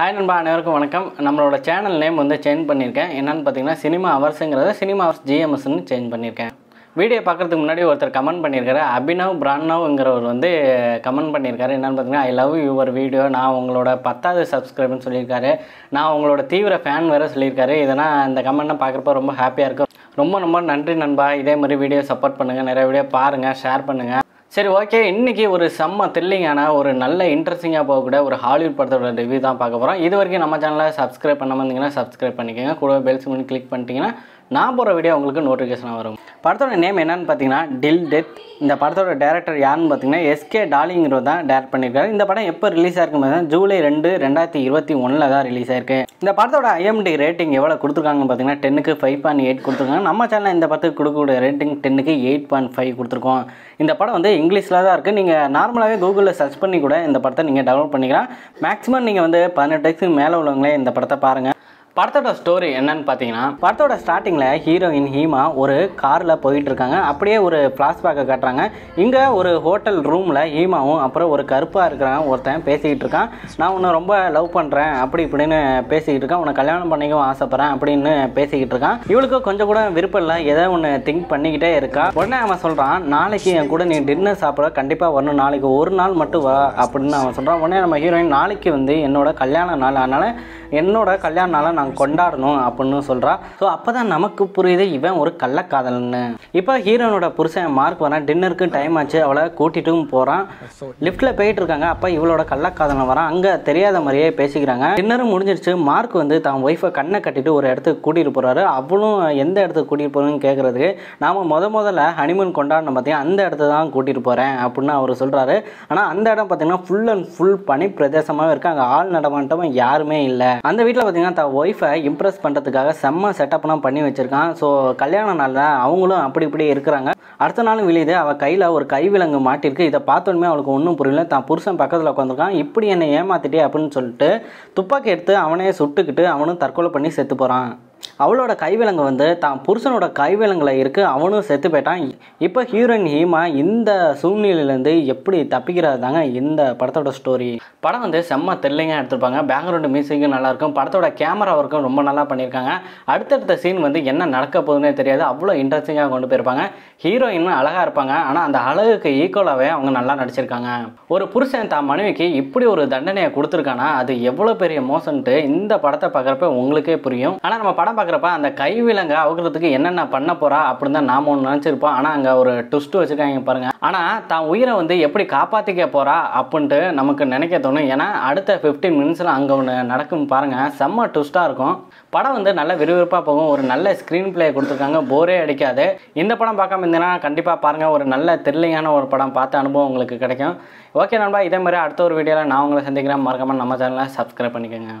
Hi Namba, அனைவருக்கும் வணக்கம். நம்மளோட சேனல் நேம் வந்து சேஞ்ச் பண்ணியிருக்கேன். என்னன்னு பார்த்தீங்கன்னா சினிமா ஹவர்ஸ்ங்கிறத சினிமா ஹவர்ஸ் ஜிஎம்எஸ்ன்னு சேஞ்ச் பண்ணியிருக்கேன். வீடியோ பார்க்குறதுக்கு முன்னாடி ஒருத்தர் கமெண்ட் பண்ணியிருக்காரு, அபினவ் பிராணவ்ங்கிறவர் வந்து கமெண்ட் பண்ணியிருக்காரு. என்னென்னு பார்த்தீங்கன்னா ஐ லவ் யுவர் வீடியோ, நான் உங்களோட 10வது சப்ஸ்கிரைப்னு சொல்லியிருக்காரு. நான் உங்களோட தீவிர ஃபேன் வேறு சொல்லியிருக்காரு. இதனால் அந்த கமெண்ட்டை பார்க்குறப்ப ரொம்ப ஹாப்பியாக இருக்கும். ரொம்ப ரொம்ப நன்றி நண்பா, இதே மாதிரி வீடியோ சப்போர்ட் பண்ணுங்கள், நிறைய வீடியோ பாருங்கள், ஷேர் பண்ணுங்கள். சரி, ஓகே, இன்றைக்கி ஒரு செம்ம த்ரில்லிங்கான ஒரு நல்ல இன்ட்ரெஸ்டிங்காக போகக்கூடிய ஒரு ஹாலிவுட் படத்தோட ரிவ்யூ தான் பார்க்க போகிறோம். இது வரைக்கும் நம்ம சேனலை சப்ஸ்கிரைப் பண்ணாமல் இருந்தீங்கன்னா சப்ஸ்கிரைப் பண்ணிக்கோங்க. கூட பெல் சிம்பிள் கிளிக் பண்ணிட்டீங்கன்னா நான் போகிற வீடியோ உங்களுக்கு நோட்டிஃபிகேஷனாக வரும். படத்தோட நேம் என்னென்னு பார்த்தீங்கன்னா டில் டெத். இந்த படத்தோட டேரக்டர் யாருன்னு பார்த்தீங்கன்னா எஸ்கே டார்லிங்கிறவர் தான் டேரக்ட் பண்ணியிருக்காரு. இந்த படம் எப்போ ரிலீஸ் ஆயிருக்குன்னு பார்த்தீங்கன்னா ஜூலை 2, 2021 தான் ரிலீஸ் ஆயிருக்கு. இந்த படத்தோட IMDb ரேட்டிங் எவ்வளோ கொடுத்துருக்காங்கன்னு பார்த்தீங்கன்னா 10க்கு 5.8 கொடுத்துருக்காங்க. நம்ம சேனல் இந்த படத்துக்கு கொடுக்கக்கூடிய ரேட்டிங் 10க்கு 8.5 கொடுத்துருக்கோம். இந்த படம் வந்து இங்கிலீஷில் தான் இருக்குது. நீங்கள் நார்மலாகவே கூகுளில் சர்ச் பண்ணி கூட இந்த படத்தை நீங்கள் டவுன்லோட் பண்ணிக்கலாம். மேக்ஸிமம் நீங்கள் வந்து 18 மேலே உள்ளவங்களே இந்த படத்தை பாருங்கள். படத்தோட ஸ்டோரி என்னன்னு பார்த்தீங்கன்னா படத்தோட ஸ்டார்டிங்கில் ஹீரோயின் ஹீமா ஒரு காரில் போயிட்டுருக்காங்க. அப்படியே ஒரு ஃப்ளாஷ்பேக்கை காட்டுறாங்க. இங்கே ஒரு ஹோட்டல் ரூமில் ஹீமாவும் அப்புறம் ஒரு கருப்பாக இருக்கிறான் ஒருத்தன் பேசிக்கிட்டு இருக்கான். நான் உன்னை ரொம்ப லவ் பண்ணுறேன் அப்படி இப்படின்னு பேசிக்கிட்டு இருக்கான். உன்னை கல்யாணம் பண்ணிக்கவும் ஆசைப்பட்றேன் அப்படின்னு பேசிக்கிட்டு இருக்கான். இவளுக்கு கொஞ்சம் கூட விருப்பம் இல்லை, ஏதோ ஒன்று திங்க் பண்ணிக்கிட்டே இருக்கா. உடனே அவன் சொல்கிறான், நாளைக்கு என் கூட நீ டின்னர் சாப்பிட கண்டிப்பாக வரணும், நாளைக்கு ஒரு நாள் மட்டும் வா அப்படின்னு அவன் சொல்கிறான். உடனே நம்ம ஹீரோயின், நாளைக்கு வந்து என்னோட கல்யாண நாள், அதனால் என்னோட கல்யாண நாளை நாங்கள் கொண்டாடணும் அப்படின்னு சொல்கிறா. ஸோ அப்போ தான் நமக்கு புரியுது இவன் ஒரு கள்ளக்காதல்னு. இப்போ ஹீரோனோட புருஷன் மார்க் வரான். டின்னருக்கு டைம் ஆச்சு, அவளை கூட்டிகிட்டும் போகிறான். லிஃப்ட்டில் போயிட்டு இருக்காங்க. அப்போ இவளோட கள்ளக்காதலை வரான். அங்கே தெரியாத மாதிரியே பேசிக்கிறாங்க. டின்னரும் முடிஞ்சிருச்சு. மார்க் வந்து தான் ஒய்ஃபை கண்ணை கட்டிட்டு ஒரு இடத்துக்கு கூட்டிகிட்டு போகிறாரு. அவளும் எந்த இடத்துக்கு கூட்டிகிட்டு போகிறோன்னு கேட்குறதுக்கு, நாம் முதல்ல ஹனிமூன் கொண்டாடணும் பார்த்தீங்கன்னா அந்த இடத்த தான் கூட்டிகிட்டு போகிறேன் அப்படின்னு அவர் சொல்கிறாரு. ஆனால் அந்த இடம் பார்த்தீங்கன்னா ஃபுல் அண்ட் ஃபுல் பனி பிரதேசமாகவே இருக்குது. அங்கே ஆள் நடமாட்டமும் யாருமே இல்லை. அந்த வீட்டில் பார்த்தீங்கன்னா தான் ஒய்ஃபை இம்ப்ரெஸ் பண்ணுறதுக்காக செம்ம செட்டப்லாம் பண்ணி வச்சுருக்கான். ஸோ கல்யாண நாளில் அவங்களும் அப்படி இப்படி இருக்கிறாங்க. அடுத்த நாளும் விழுது அவள் கையில் ஒரு கைவிலங்கு மாட்டிருக்கு. இதை பார்த்தோன்னே அவளுக்கு ஒன்றும் புரியல. தான் புருஷன் பக்கத்தில் உட்காந்துருக்கான். இப்படி என்னை ஏமாத்திட்டே அப்படின்னு சொல்லிட்டு துப்பாக்கி எடுத்து அவனே சுட்டுக்கிட்டு அவனும் தற்கொலை பண்ணி செத்து போகிறான். அவளோட கைவிலங்கு வந்து தான் புருஷனோட கைவிலங்கில் இருக்குது. அவனும் செத்து போயிட்டான். இப்போ ஹீரோயின் ஹீமா இந்த சூழ்நிலையிலேருந்து எப்படி தப்பிக்கிறது தாங்க இந்த படத்தோட ஸ்டோரி. படம் வந்து செம்ம த்ரில்லிங்காக எடுத்திருப்பாங்க. பேக்ரவுண்டு மியூசிக்கும் நல்லாயிருக்கும். படத்தோட கேமரா ஒர்க்கும் ரொம்ப நல்லா பண்ணியிருக்காங்க. அடுத்தடுத்த சீன் வந்து என்ன நடக்க போகுதுன்னே தெரியாது, அவ்வளோ இன்ட்ரெஸ்டிங்காக கொண்டு போயிருப்பாங்க. ஹீரோயினும் அழகாக இருப்பாங்க. ஆனால் அந்த அழகுக்கு ஈக்குவலாகவே அவங்க நல்லா நடிச்சிருக்காங்க. ஒரு புருஷன் தான் மனைவிக்கு இப்படி ஒரு தண்டனையை கொடுத்துருக்கானா அது எவ்வளோ பெரிய மோசன்ட்டு இந்த படத்தை பார்க்குறப்ப உங்களுக்கே புரியும். ஆனால் நம்ம படம் பார்க்குறப்ப அந்த கைவிலங்கை அவுக்கிறதுக்கு என்னென்ன பண்ண போகிறா அப்படின்னு தான் நாம் ஒன்று நினச்சிருப்போம். ஆனால் அங்கே ஒரு ட்விஸ்ட் வச்சுருக்காங்க பாருங்கள். ஆனால் தான் உயிரை வந்து எப்படி காப்பாற்றிக்க போகிறா அப்படின்ட்டு நமக்கு நினைக்க தோணும். ஏன்னா அடுத்த 15 நிமிஷத்தில் அங்கே ஒன்று நடக்கும் பாருங்கள். செம்ம ட்விஸ்ட்டாக இருக்கும். படம் வந்து நல்ல விறுவிறுப்பாக போகும். ஒரு நல்ல ஸ்க்ரீன் பிளே கொடுத்துருக்காங்க. போரே அடிக்காது. இந்த படம் பார்க்காம இருந்தீங்கன்னா கண்டிப்பாக பாருங்கள். ஒரு நல்ல த்ரில்லிங்கான ஒரு படம் பார்த்த அனுபவம் உங்களுக்கு கிடைக்கும். ஓகே நண்பா, இதே மாதிரி அடுத்த ஒரு வீடியோவில் நான் உங்களை சந்திக்கிறேன். மறக்காமல் நம்ம சேனலை சப்ஸ்கிரைப் பண்ணிக்கோங்க.